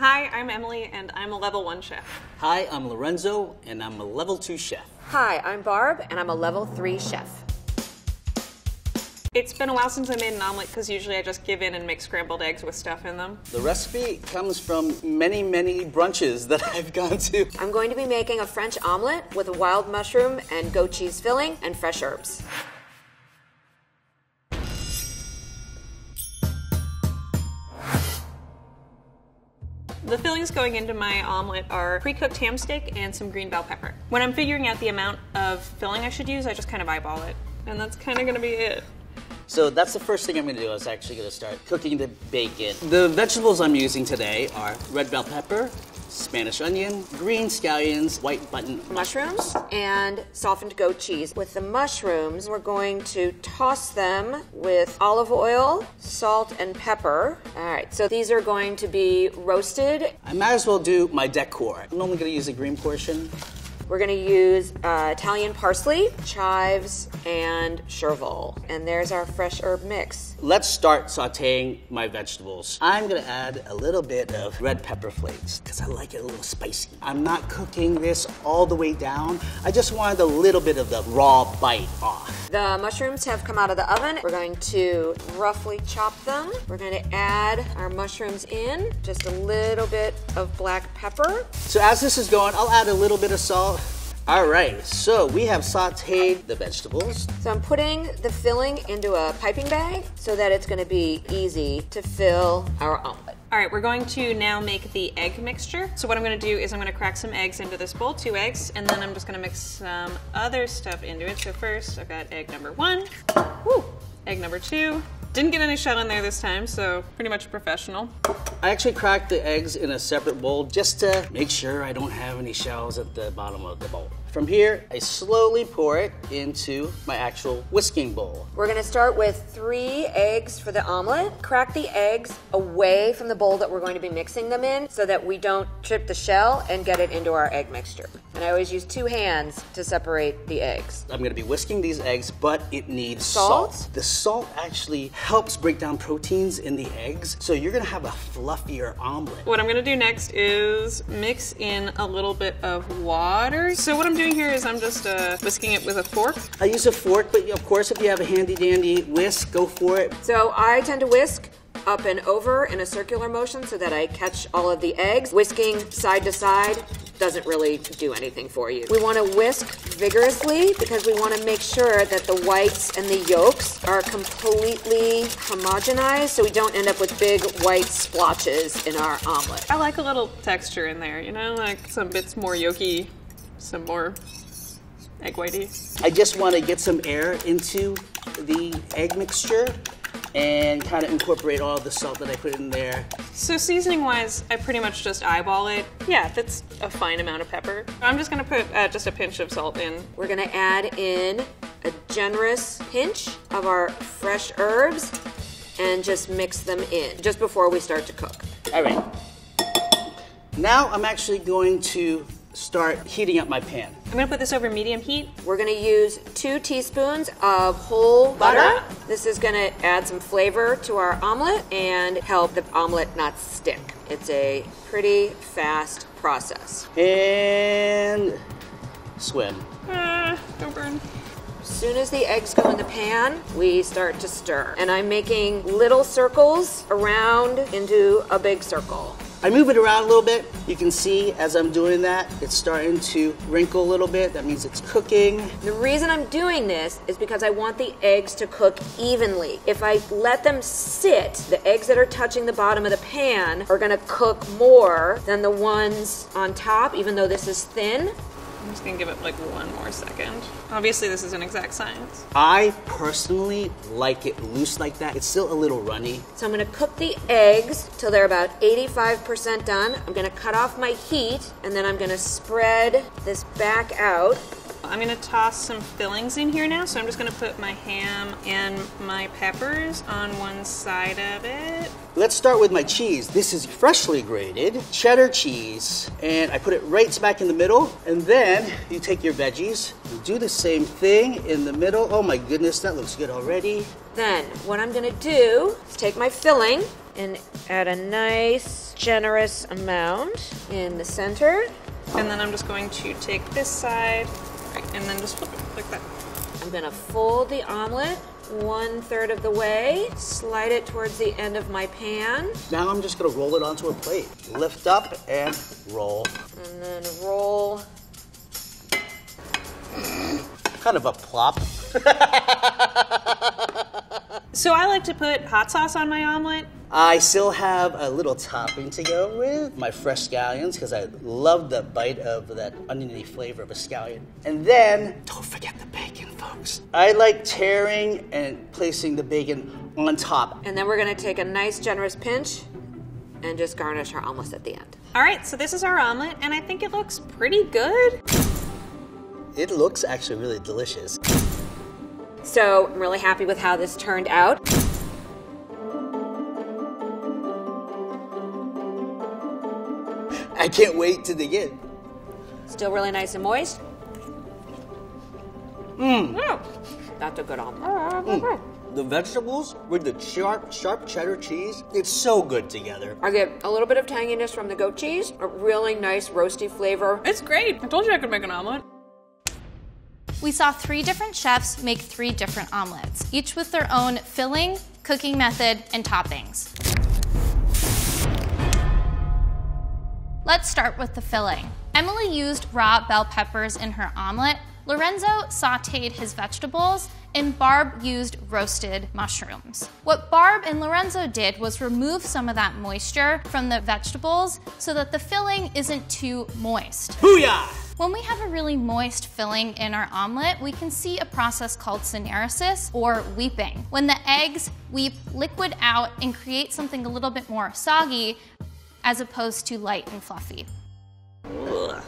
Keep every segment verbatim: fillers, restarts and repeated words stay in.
Hi, I'm Emily, and I'm a level one chef. Hi, I'm Lorenzo, and I'm a level two chef. Hi, I'm Barb, and I'm a level three chef. It's been a while since I made an omelet, because usually I just give in and make scrambled eggs with stuff in them. The recipe comes from many, many brunches that I've gone to. I'm going to be making a French omelet with a wild mushroom and goat cheese filling and fresh herbs. The fillings going into my omelet are pre-cooked ham steak and some green bell pepper. When I'm figuring out the amount of filling I should use, I just kind of eyeball it. And that's kind of going to be it. So that's the first thing I'm going to do. I was actually going to start cooking the bacon. The vegetables I'm using today are red bell pepper, Spanish onion, green scallions, white button mushrooms, and softened goat cheese. With the mushrooms, we're going to toss them with olive oil, salt, and pepper. All right, so these are going to be roasted. I might as well do my decor. I'm only gonna use a green portion. We're gonna use uh, Italian parsley, chives, and chervil. And there's our fresh herb mix. Let's start sauteing my vegetables. I'm gonna add a little bit of red pepper flakes, because I like it a little spicy. I'm not cooking this all the way down. I just wanted a little bit of the raw bite off. The mushrooms have come out of the oven. We're going to roughly chop them. We're gonna add our mushrooms in, just a little bit of black pepper. So as this is going, I'll add a little bit of salt. All right, so we have sauteed the vegetables. So I'm putting the filling into a piping bag so that it's gonna be easy to fill our omelet. All right, we're going to now make the egg mixture. So what I'm gonna do is I'm gonna crack some eggs into this bowl, two eggs, and then I'm just gonna mix some other stuff into it. So first, I've got egg number one, woo, egg number two. Didn't get any shell in there this time, so pretty much professional. I actually cracked the eggs in a separate bowl just to make sure I don't have any shells at the bottom of the bowl. From here, I slowly pour it into my actual whisking bowl. We're gonna start with three eggs for the omelet. Crack the eggs away from the bowl that we're going to be mixing them in so that we don't trip the shell and get it into our egg mixture. And I always use two hands to separate the eggs. I'm gonna be whisking these eggs, but it needs salt. salt. The salt actually helps break down proteins in the eggs, so you're gonna have a fluffier omelet. What I'm gonna do next is mix in a little bit of water. So what I'm doing here is I'm just uh, whisking it with a fork. I use a fork, but of course, if you have a handy dandy whisk, go for it. So I tend to whisk up and over in a circular motion so that I catch all of the eggs. Whisking side to side doesn't really do anything for you. We want to whisk vigorously because we want to make sure that the whites and the yolks are completely homogenized so we don't end up with big white splotches in our omelet. I like a little texture in there, you know, like some bits more yolky, some more egg whitey. I just want to get some air into the egg mixture and kind of incorporate all the salt that I put in there. So seasoning-wise, I pretty much just eyeball it. Yeah, that's a fine amount of pepper. I'm just gonna put uh, just a pinch of salt in. We're gonna add in a generous pinch of our fresh herbs and just mix them in just before we start to cook. All right. Now I'm actually going to start heating up my pan. I'm gonna put this over medium heat. We're gonna use two teaspoons of whole butter. butter. This is gonna add some flavor to our omelet and help the omelet not stick. It's a pretty fast process. And swim. Ah, don't burn. As soon as the eggs go in the pan, we start to stir. And I'm making little circles around into a big circle. I move it around a little bit. You can see as I'm doing that, it's starting to wrinkle a little bit. That means it's cooking. The reason I'm doing this is because I want the eggs to cook evenly. If I let them sit, the eggs that are touching the bottom of the pan are gonna cook more than the ones on top, even though this is thin. I'm just gonna give it like one more second. Obviously this is an exact science. I personally like it loose like that. It's still a little runny. So I'm gonna cook the eggs till they're about eighty-five percent done. I'm gonna cut off my heat and then I'm gonna spread this back out. I'm gonna toss some fillings in here now, so I'm just gonna put my ham and my peppers on one side of it. Let's start with my cheese. This is freshly grated cheddar cheese, and I put it right smack in the middle, and then you take your veggies, you do the same thing in the middle. Oh my goodness, that looks good already. Then, what I'm gonna do is take my filling and add a nice generous amount in the center. And then I'm just going to take this side, right, and then just flip it like that. I'm gonna fold the omelet one third of the way, slide it towards the end of my pan. Now I'm just gonna roll it onto a plate. Lift up and roll. And then roll. Kind of a plop. So I like to put hot sauce on my omelet. I still have a little topping to go with my fresh scallions because I love the bite of that oniony flavor of a scallion. And then, don't forget the bacon, folks. I like tearing and placing the bacon on top. And then we're gonna take a nice generous pinch and just garnish our omelet at the end. All right, so this is our omelet and I think it looks pretty good. It looks actually really delicious. So I'm really happy with how this turned out. I can't wait to dig in. Still really nice and moist. Mmm. Mm. That's a good omelet. Mm. The vegetables with the sharp, sharp cheddar cheese, it's so good together. I get a little bit of tanginess from the goat cheese, a really nice roasty flavor. It's great. I told you I could make an omelet. We saw three different chefs make three different omelets, each with their own filling, cooking method, and toppings. Let's start with the filling. Emily used raw bell peppers in her omelet, Lorenzo sauteed his vegetables, and Barb used roasted mushrooms. What Barb and Lorenzo did was remove some of that moisture from the vegetables so that the filling isn't too moist. Booyah! When we have a really moist filling in our omelet, we can see a process called syneresis, or weeping. When the eggs weep liquid out and create something a little bit more soggy as opposed to light and fluffy. Ugh.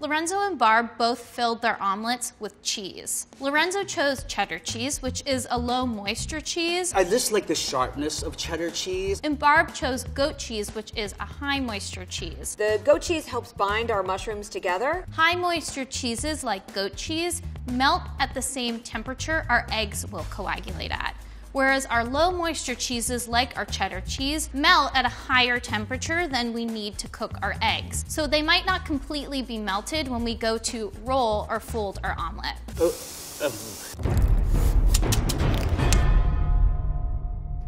Lorenzo and Barb both filled their omelets with cheese. Lorenzo chose cheddar cheese, which is a low moisture cheese. I just like the sharpness of cheddar cheese. And Barb chose goat cheese, which is a high moisture cheese. The goat cheese helps bind our mushrooms together. High moisture cheeses like goat cheese melt at the same temperature our eggs will coagulate at, whereas our low moisture cheeses, like our cheddar cheese, melt at a higher temperature than we need to cook our eggs. So they might not completely be melted when we go to roll or fold our omelet. Oh. Oh.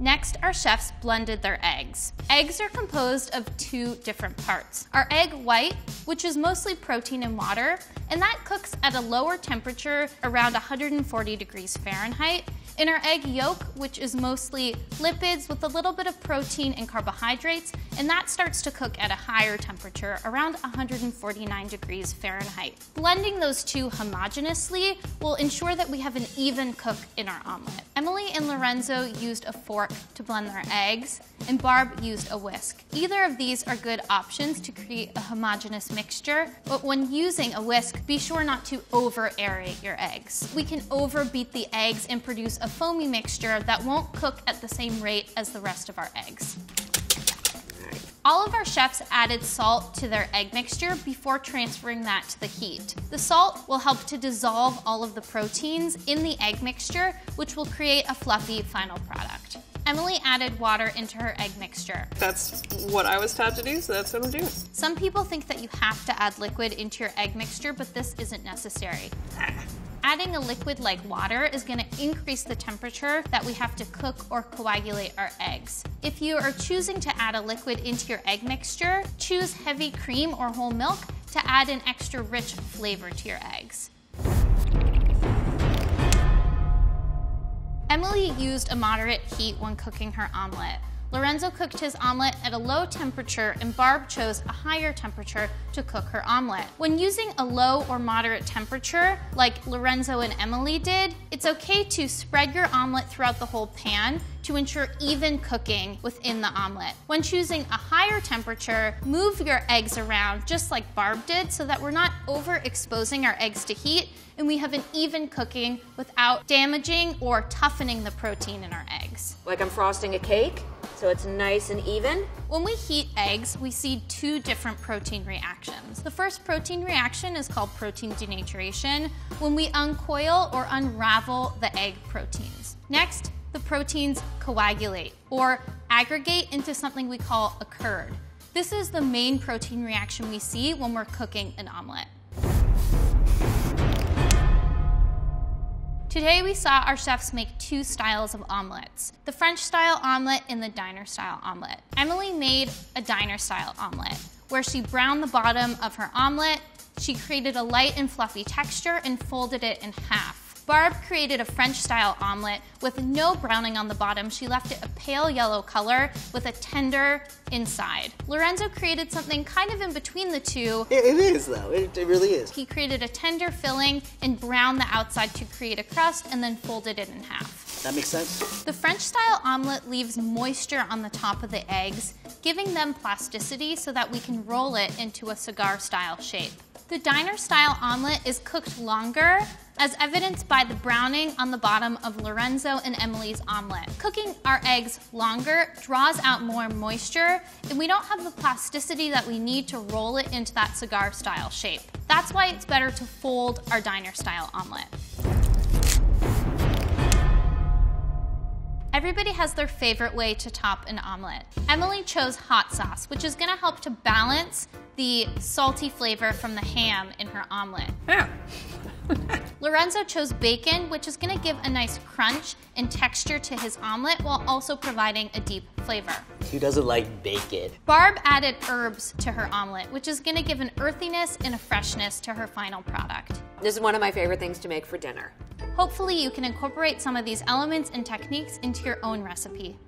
Next, our chefs blended their eggs. Eggs are composed of two different parts. Our egg white, which is mostly protein and water, and that cooks at a lower temperature, around one hundred forty degrees Fahrenheit, in our egg yolk, which is mostly lipids with a little bit of protein and carbohydrates, and that starts to cook at a higher temperature, around one hundred forty-nine degrees Fahrenheit. Blending those two homogenously will ensure that we have an even cook in our omelet. Emily and Lorenzo used a fork to blend their eggs, and Barb used a whisk. Either of these are good options to create a homogeneous mixture, but when using a whisk, be sure not to over-aerate your eggs. We can overbeat the eggs and produce a A foamy mixture that won't cook at the same rate as the rest of our eggs. All of our chefs added salt to their egg mixture before transferring that to the heat. The salt will help to dissolve all of the proteins in the egg mixture, which will create a fluffy final product. Emily added water into her egg mixture. That's what I was taught to do, so that's what I'm doing. Some people think that you have to add liquid into your egg mixture, but this isn't necessary. Adding a liquid like water is going to increase the temperature that we have to cook or coagulate our eggs. If you are choosing to add a liquid into your egg mixture, choose heavy cream or whole milk to add an extra rich flavor to your eggs. Emily used a moderate heat when cooking her omelet. Lorenzo cooked his omelet at a low temperature, and Barb chose a higher temperature to cook her omelet. When using a low or moderate temperature, like Lorenzo and Emily did, it's okay to spread your omelet throughout the whole pan to ensure even cooking within the omelet. When choosing a higher temperature, move your eggs around just like Barb did so that we're not overexposing our eggs to heat and we have an even cooking without damaging or toughening the protein in our eggs. Like I'm frosting a cake. So it's nice and even. When we heat eggs, we see two different protein reactions. The first protein reaction is called protein denaturation, when we uncoil or unravel the egg proteins. Next, the proteins coagulate or aggregate into something we call a curd. This is the main protein reaction we see when we're cooking an omelet. Today we saw our chefs make two styles of omelets, the French style omelet and the diner style omelet. Emily made a diner style omelet where she browned the bottom of her omelet, she created a light and fluffy texture and folded it in half. Barb created a French-style omelet with no browning on the bottom. She left it a pale yellow color with a tender inside. Lorenzo created something kind of in between the two. It, it is though, it, it really is. He created a tender filling and browned the outside to create a crust and then folded it in half. That makes sense. The French-style omelet leaves moisture on the top of the eggs, giving them plasticity so that we can roll it into a cigar-style shape. The diner-style omelet is cooked longer, as evidenced by the browning on the bottom of Lorenzo and Emily's omelet. Cooking our eggs longer draws out more moisture, and we don't have the plasticity that we need to roll it into that cigar-style shape. That's why it's better to fold our diner-style omelet. Everybody has their favorite way to top an omelet. Emily chose hot sauce, which is gonna help to balance the salty flavor from the ham in her omelet. Yeah. Lorenzo chose bacon, which is gonna give a nice crunch and texture to his omelet while also providing a deep flavor. Who doesn't like bacon? Barb added herbs to her omelet, which is gonna give an earthiness and a freshness to her final product. This is one of my favorite things to make for dinner. Hopefully you can incorporate some of these elements and techniques into your own recipe.